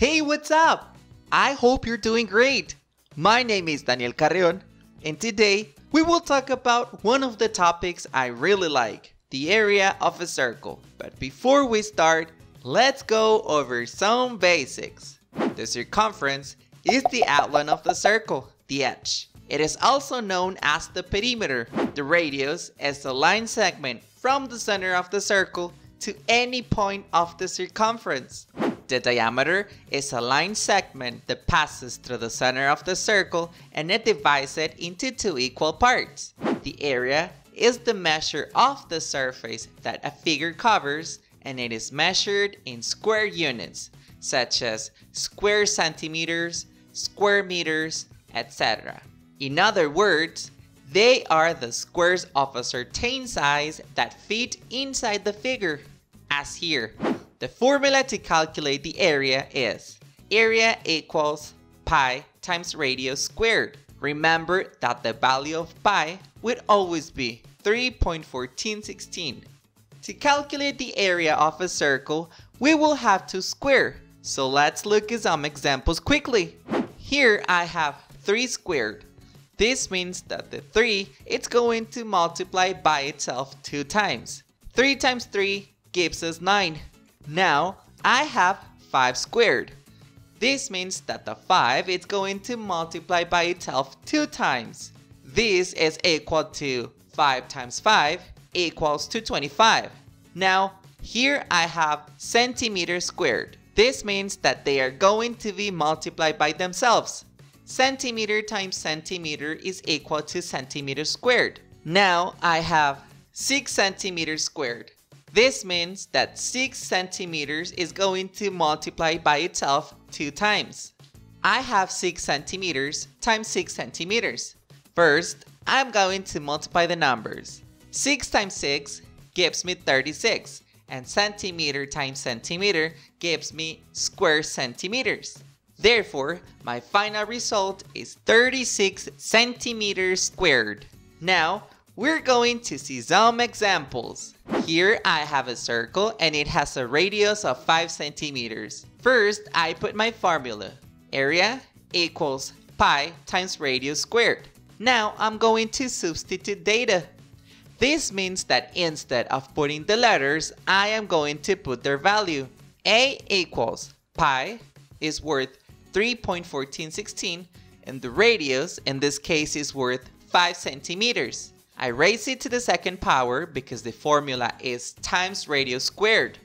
Hey, what's up? I hope you're doing great. My name is Daniel Carreón, and today we will talk about one of the topics I really like, the area of a circle. But before we start, let's go over some basics. The circumference is the outline of the circle, the edge. It is also known as the perimeter. The radius is the line segment from the center of the circle to any point of the circumference. The diameter is a line segment that passes through the center of the circle and it divides it into two equal parts. The area is the measure of the surface that a figure covers, and it is measured in square units, such as square centimeters, square meters, etc. In other words, they are the squares of a certain size that fit inside the figure, as here. The formula to calculate the area is area equals pi times radius squared. Remember that the value of pi would always be 3.1416. To calculate the area of a circle, we will have to square. So let's look at some examples quickly. Here I have 3 squared. This means that the 3 is going to multiply by itself 2 times. 3 times 3 gives us 9. Now I have 5 squared. This means that the 5 is going to multiply by itself 2 times. This is equal to 5 times 5 equals to 25. Now here I have centimeters squared. This means that they are going to be multiplied by themselves. Centimeter times centimeter is equal to centimeters squared. Now I have 6 centimeters squared. This means that 6 centimeters is going to multiply by itself 2 times. I have 6 centimeters times 6 centimeters. First, I'm going to multiply the numbers. 6 times 6 gives me 36, and centimeter times centimeter gives me square centimeters. Therefore, my final result is 36 centimeters squared. Now, we're going to see some examples. Here I have a circle and it has a radius of 5 centimeters. First, I put my formula. Area equals pi times radius squared. Now I'm going to substitute data. This means that instead of putting the letters, I am going to put their value. A equals pi is worth 3.1416, and the radius in this case is worth 5 centimeters. I raise it to the second power because the formula is times radius squared.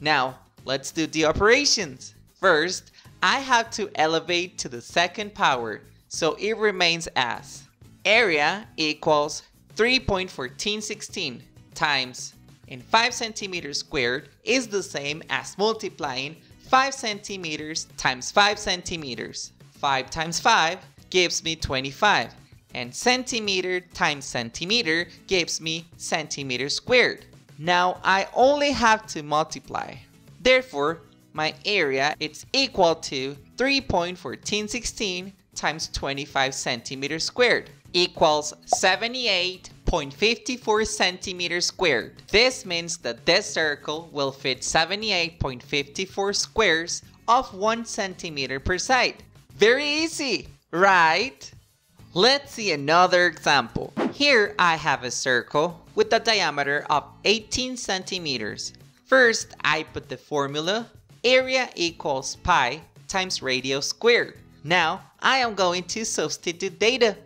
Now, let's do the operations. First, I have to elevate to the second power, so it remains as area equals 3.1416 times, and 5 centimeters squared is the same as multiplying 5 centimeters times 5 centimeters. 5 times 5 gives me 25. And centimeter times centimeter gives me centimeter squared. Now I only have to multiply. Therefore, my area is equal to 3.1416 times 25 centimeters squared equals 78.54 centimeters squared. This means that this circle will fit 78.54 squares of 1 centimeter per side. Very easy, right? Let's see another example. Here I have a circle with a diameter of 18 centimeters. First, I put the formula area equals pi times radius squared. Now, I am going to substitute data.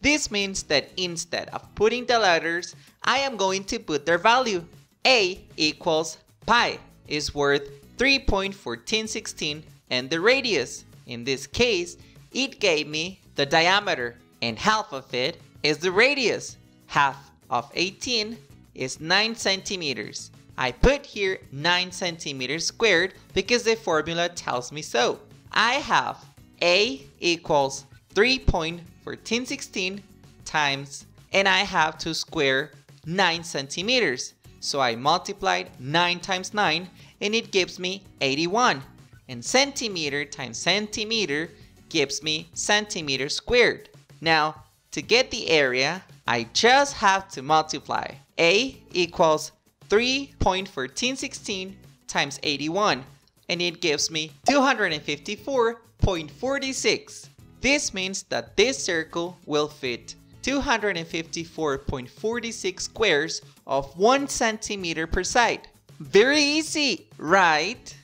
This means that instead of putting the letters, I am going to put their value. A equals pi is worth 3.1416 and the radius. In this case, it gave me the diameter. And half of it is the radius. Half of 18 is 9 centimeters. I put here 9 centimeters squared because the formula tells me so. I have A equals 3.1416 times, and I have to square 9 centimeters. So I multiplied 9 times 9 and it gives me 81. And centimeter times centimeter gives me centimeters squared. Now, to get the area, I just have to multiply. A equals 3.1416 times 81, and it gives me 254.46. This means that this circle will fit 254.46 squares of 1 centimeter per side. Very easy, right?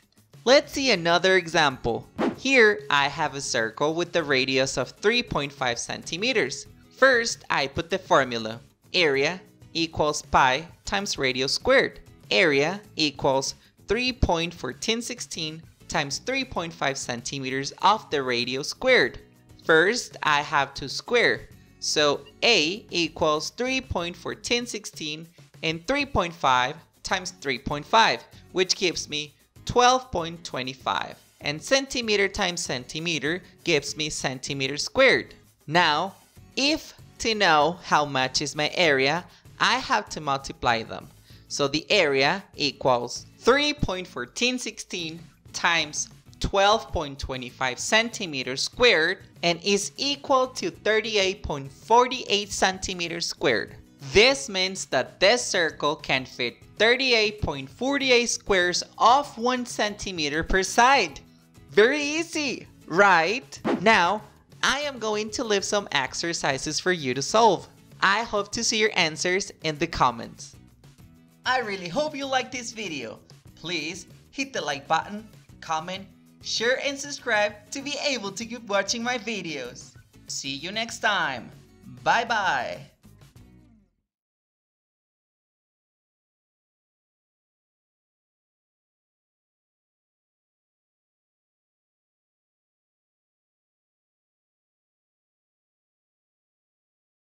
Let's see another example. Here I have a circle with the radius of 3.5 centimeters. First, I put the formula. Area equals pi times radius squared. Area equals 3.1416 times 3.5 centimeters of the radius squared. First, I have to square. So A equals 3.1416 and 3.5 times 3.5, which gives me 12.25. And centimeter times centimeter gives me centimeter squared. Now, if to know how much is my area, I have to multiply them. So the area equals 3.1416 times 12.25 centimeters squared and is equal to 38.48 centimeters squared. This means that this circle can fit 38.48 squares of 1 centimeter per side. Very easy, right? Now, I am going to leave some exercises for you to solve. I hope to see your answers in the comments. I really hope you liked this video. Please hit the like button, comment, share and subscribe to be able to keep watching my videos. See you next time. Bye bye.